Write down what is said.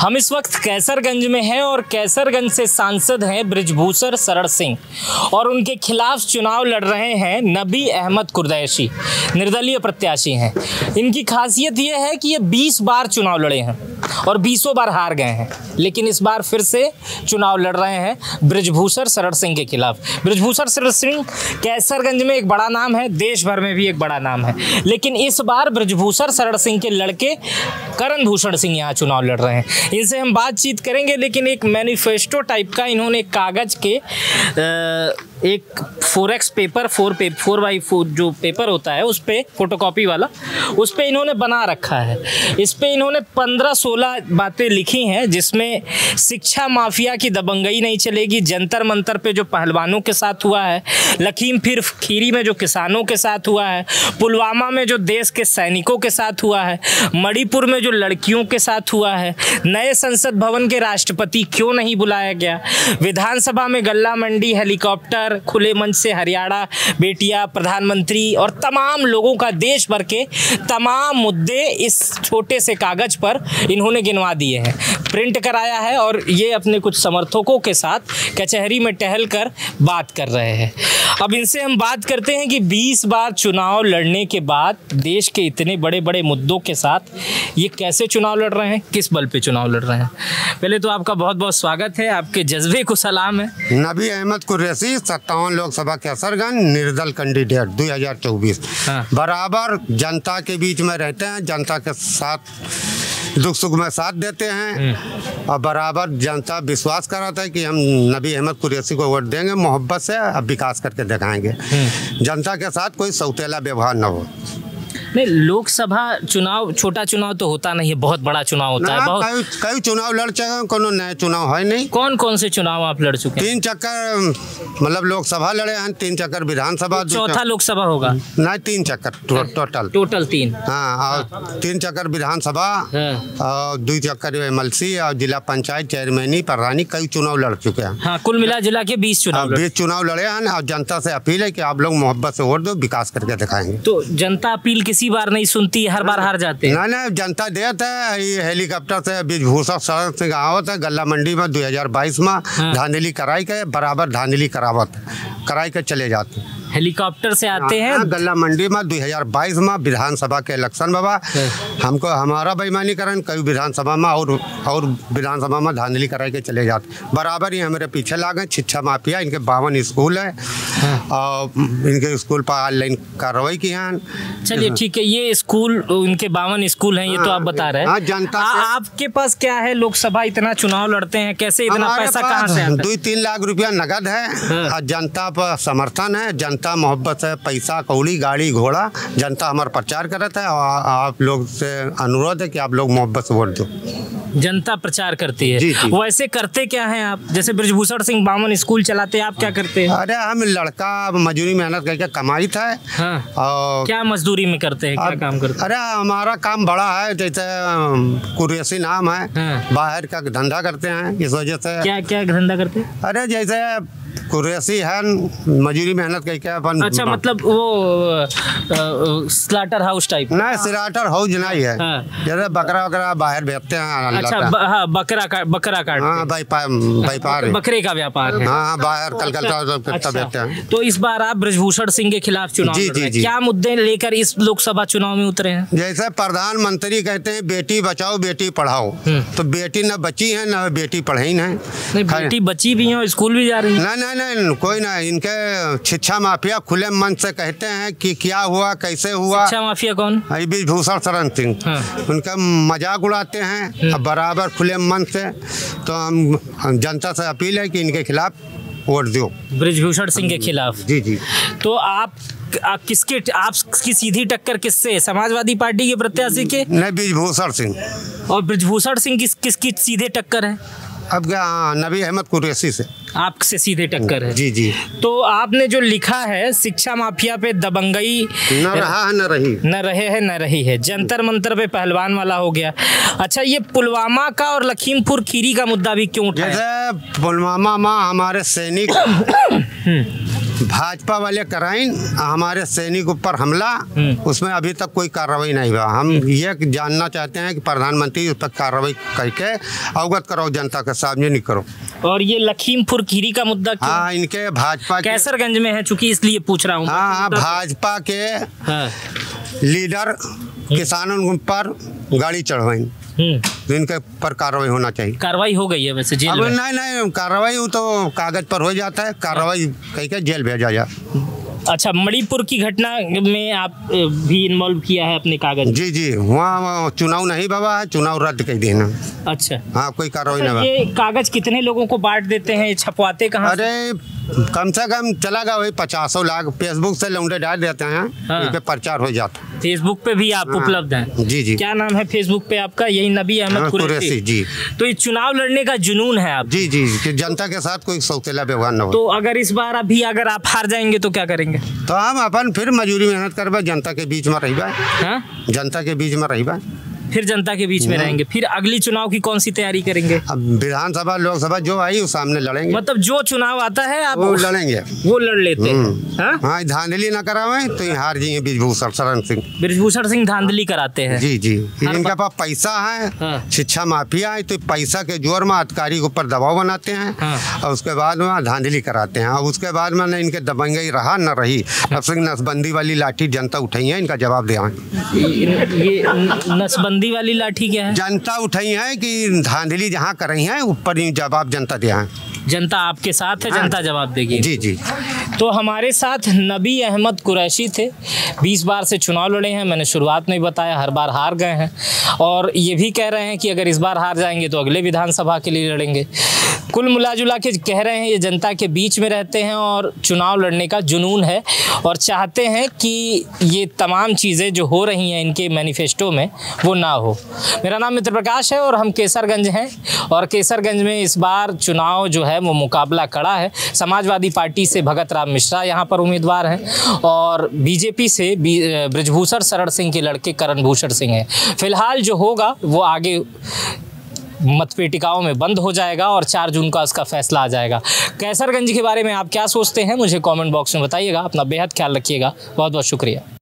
हम इस वक्त कैसरगंज में हैं और कैसरगंज से सांसद हैं ब्रजभूषण शरण सिंह और उनके खिलाफ चुनाव लड़ रहे हैं नबी अहमद कुर्दैशी, निर्दलीय प्रत्याशी हैं। इनकी खासियत यह है कि ये 20 बार चुनाव लड़े हैं और 20 बार हार गए हैं, लेकिन इस बार फिर से चुनाव लड़ रहे हैं ब्रजभूषण शरण सिंह के खिलाफ। ब्रजभूषण शरण सिंह कैसरगंज में एक बड़ा नाम है, देश भर में भी एक बड़ा नाम है, लेकिन इस बार ब्रजभूषण शरण सिंह के लड़के करण भूषण सिंह यहाँ चुनाव लड़ रहे हैं। इनसे हम बातचीत करेंगे, लेकिन एक मैनिफेस्टो टाइप का इन्होंने कागज के एक 4x पेपर 4x4 जो पेपर होता है उस पर फोटोकॉपी वाला, उस पर इन्होंने बना रखा है। इस पर इन्होंने 15-16 बातें लिखी हैं, जिसमें शिक्षा माफिया की दबंगई नहीं चलेगी, जंतर मंतर पे जो पहलवानों के साथ हुआ है, लखीमपुर खीरी में जो किसानों के साथ हुआ है, पुलवामा में जो देश के सैनिकों के साथ हुआ है, मणिपुर में जो लड़कियों के साथ हुआ है, नए संसद भवन के राष्ट्रपति क्यों नहीं बुलाया गया, विधानसभा में गल्ला मंडी, हेलीकॉप्टर, खुले मंच से हरियाणा, बेटियां, प्रधानमंत्री और तमाम लोगों का देश भर के तमाम मुद्दे इस छोटे से कागज पर इन्होंने गिनवा दिए हैं, प्रिंट कराया है और ये अपने कुछ समर्थकों के साथ कचहरी में टहल कर बात कर रहे हैं। अब इनसे हम बात करते हैं कि 20 बार चुनाव लड़ने के बाद देश के इतने बड़े बड़े मुद्दों के साथ ये कैसे चुनाव लड़ रहे हैं, किस बल पे चुनाव लड़ रहे हैं। पहले तो आपका बहुत बहुत स्वागत है, आपके जज्बे को सलाम है। नबी अहमद कुर्दैशी, 57 लोकसभा कैसरगंज, निर्दल कैंडिडेट 2024। बराबर जनता के बीच में रहते हैं, जनता के साथ दुख सुख में साथ देते हैं और बराबर जनता विश्वास कराता है कि हम नबी अहमद कुरैशी को वोट देंगे मोहब्बत से, अब विकास करके दिखाएंगे। जनता के साथ कोई सौतेला व्यवहार न हो। नहीं, लोकसभा चुनाव छोटा चुनाव तो होता नहीं है, बहुत बड़ा चुनाव होता है। बहुत कई चुनाव लड़ चुके हैं, कोनो नए चुनाव है नहीं। कौन कौन से चुनाव आप लड़ चुके हैं? 3 चक्कर मतलब लोकसभा लड़े हैं, 3 चक्कर विधानसभा, 4था लोकसभा होगा नहीं, 3 चक्कर टोटल 3। हाँ, और 3 चक्कर विधानसभा और 2 चक्कर एमएलसी और जिला पंचायत चेयरमैनी प्रधानी, कई चुनाव लड़ चुके हैं। कुल मिला जिला के 20 चुनाव लड़े हैं और जनता से अपील है कि आप लोग मोहब्बत से वोट दो, विकास करके दिखाएंगे। तो जनता अपील किसी बार नहीं सुनती, हर बार हार जाते हैं। नहीं, जनता देता है, ये हेलीकॉप्टर से ब्रजभूषण शरण सिंह आवत है, गल्ला मंडी में 2022 में धांधली कराई के बराबर धांधली करावत कराई के चले जाते हैं। हेलीकॉप्टर से आते हैं गल्ला मंडी में 2022 में विधानसभा के इलेक्शन बाबा हमको हमारा बेईमानीकरण कई विधानसभा में और विधानसभा में धांधली कराई के चले जाते, बराबर ही हमारे पीछे लागे। शिक्षा माफिया, इनके 52 स्कूल है और इनके स्कूल पर ऑनलाइन कार्रवाई की है। चलिए ठीक है, ये स्कूल इनके 52 स्कूल हैं, ये तो आप बता रहे हैं। जनता आपके पास क्या है? लोकसभा इतना चुनाव लड़ते हैं कैसे, इतना पैसा कहाँ से आता है? 2-3 लाख रुपया नगद है, जनता पर समर्थन है, जनता मोहब्बत है, पैसा कौड़ी गाड़ी घोड़ा, जनता हमारा प्रचार करता है और आप लोग से अनुरोध है कि आप लोग मोहब्बत से वोट दो। जनता प्रचार करती है। जी, जी। वैसे करते क्या हैं आप? जैसे ब्रजभूषण सिंह 52 स्कूल चलाते हैं, आप क्या करते हैं? अरे हम लड़का मजदूरी मेहनत करके कमाई था। हाँ। और क्या मजदूरी में करते हैं, क्या काम करते हैं? अरे हमारा काम बड़ा है, जैसे कुरैशी नाम है। हाँ। बाहर का धंधा करते हैं, इस वजह से। क्या क्या धंधा करते हैं? अरे जैसे कुरैशी है, मजदूरी मेहनत करके अपन। अच्छा, मतलब वो स्लाटर हाउस टाइप? नहीं, स्लाटर हाउस नहीं है। हाँ। जैसे बकरा वकरा बाहर बेचते हैं। अच्छा, हाँ, बकरा काट। हाँ, व्यापार, बकरे का व्यापार है। हाँ, बाहर कलकत्ता। अच्छा, तो इस बार आप ब्रजभूषण सिंह के खिलाफ चुनाव? जी जी जी। क्या मुद्दे लेकर इस लोकसभा चुनाव में उतरे हैं? जैसे प्रधानमंत्री कहते हैं बेटी बचाओ बेटी पढ़ाओ, तो बेटी न बची है न बेटी पढ़ाई है। बेटी बची भी है और स्कूल भी जा रही है। नहीं नहीं, कोई नहीं। इनके शिक्षा माफिया खुले मन से कहते हैं कि क्या हुआ कैसे हुआ। शिक्षा माफिया कौन? ब्रजभूषण शरण सिंह। हाँ। उनका मजाक उड़ाते हैं बराबर खुले मन से, तो हम जनता से अपील है कि इनके खिलाफ वोट दो, ब्रजभूषण सिंह के खिलाफ। जी जी। तो आप किसकी सीधी टक्कर किससे? समाजवादी पार्टी के प्रत्याशी के? नहीं, ब्रजभूषण सिंह। और ब्रजभूषण सिंह किसकी सीधे टक्कर है? अब नबी अहमद कुरैशी से आपसे सीधे टक्कर है। जी जी। तो आपने जो लिखा है शिक्षा माफिया पे दबंगई न रहा है न रही है, जंतर मंतर पे पहलवान वाला हो गया। अच्छा, ये पुलवामा का और लखीमपुर खीरी का मुद्दा भी क्यों उठाया? पुलवामा में हमारे सैनिक भाजपा वाले कराइन हमारे सैनिकों पर हमला, उसमें अभी तक कोई कार्रवाई नहीं हुआ। हम ये जानना चाहते हैं कि प्रधानमंत्री उस पर कार्रवाई करके अवगत कराओ, जनता के सामने नहीं करो। और ये लखीमपुर खीरी का मुद्दा क्यों? हाँ, इनके भाजपा कैसरगंज में है चूंकि, इसलिए पूछ रहा हूँ। हाँ, भाजपा के लीडर किसानों पर गाड़ी चढ़वाई, तो इनके पर कार्रवाई होना चाहिए। कार्रवाई हो गई है वैसे जेल में? नहीं नहीं, कार्रवाई तो कागज पर हो जाता है, कार्रवाई कहीं के जेल भेजा जाए। अच्छा, मणिपुर की घटना में आप भी इन्वॉल्व किया है अपने कागज? जी जी, वहाँ चुनाव नहीं बाबा है, चुनाव रद्द कर देना। अच्छा, हाँ, कोई कार्रवाई नहीं। ये कागज कितने लोगों को बांट देते हैं, छपवाते कहाँ? अरे कम से कम चलागा वही 50-100 लाख फेसबुक से लौंडे डाल देते हैं। हाँ। पे प्रचार हो जाता है। फेसबुक पे भी आप उपलब्ध हैं? जी जी। क्या नाम है फेसबुक पे आपका? यही नबी अहमद कुर्दैशी जी। तो ये चुनाव लड़ने का जुनून है आप? जी जी, कि जनता के साथ कोई सौतेला व्यवहार न हो। तो अगर इस बार अभी अगर आप हार जाएंगे तो क्या करेंगे? तो हम अपन फिर मजदूरी मेहनत करबा, जनता के बीच में रही, जनता के बीच में रही, फिर जनता के बीच में रहेंगे। फिर अगली चुनाव की कौन सी तैयारी करेंगे? अब विधानसभा लोकसभा जो आई उस सामने लड़ेंगे। मतलब जो चुनाव आता है आप वो लड़ेंगे, वो लड़ लेते हैं। हाँ, धांधली ना करावे तो हार जाएंगे। ब्रजभूषण शरण सिंह, ब्रजभूषण सिंह धांधली कराते हैं। जी जी, इनके पास पैसा है, शिक्षा माफिया है, तो पैसा के जोर में अधिकारी के ऊपर दबाव बनाते हैं और उसके बाद में धांधली कराते हैं। और उसके बाद में न इनके दबंगे ही रहा न रही, अब सिंह नसबंदी वाली लाठी जनता उठाई है, इनका जवाब दे। ये नसबंदी वाली लाठी क्या है? जनता उठाई है कि धांधली जहाँ कर रही है ऊपर ही जवाब जनता दिया है। जनता आपके साथ है, जनता जवाब देगी। जी जी। तो हमारे साथ नबी अहमद कुरैशी थे, 20 बार से चुनाव लड़े हैं, मैंने शुरुआत में ही बताया, हर बार हार गए हैं। और ये भी कह रहे हैं कि अगर इस बार हार जाएंगे तो अगले विधानसभा के लिए लड़ेंगे। कुल मिलाजुला के कह रहे हैं ये जनता के बीच में रहते हैं और चुनाव लड़ने का जुनून है और चाहते हैं कि ये तमाम चीज़ें जो हो रही हैं इनके मैनिफेस्टो में वो ना हो। मेरा नाम मित्र प्रकाश है और हम कैसरगंज हैं और कैसरगंज में इस बार चुनाव जो है वो मुकाबला कड़ा है। समाजवादी पार्टी से भगत मिश्रा यहाँ पर उम्मीदवार हैं और बीजेपी से ब्रजभूषण शरण सिंह के लड़के करण भूषण सिंह हैं। फिलहाल जो होगा वो आगे मतपेटिकाओं में बंद हो जाएगा और 4 जून का उसका फैसला आ जाएगा। कैसरगंज के बारे में आप क्या सोचते हैं मुझे कमेंट बॉक्स में बताइएगा। अपना बेहद ख्याल रखिएगा। बहुत बहुत शुक्रिया।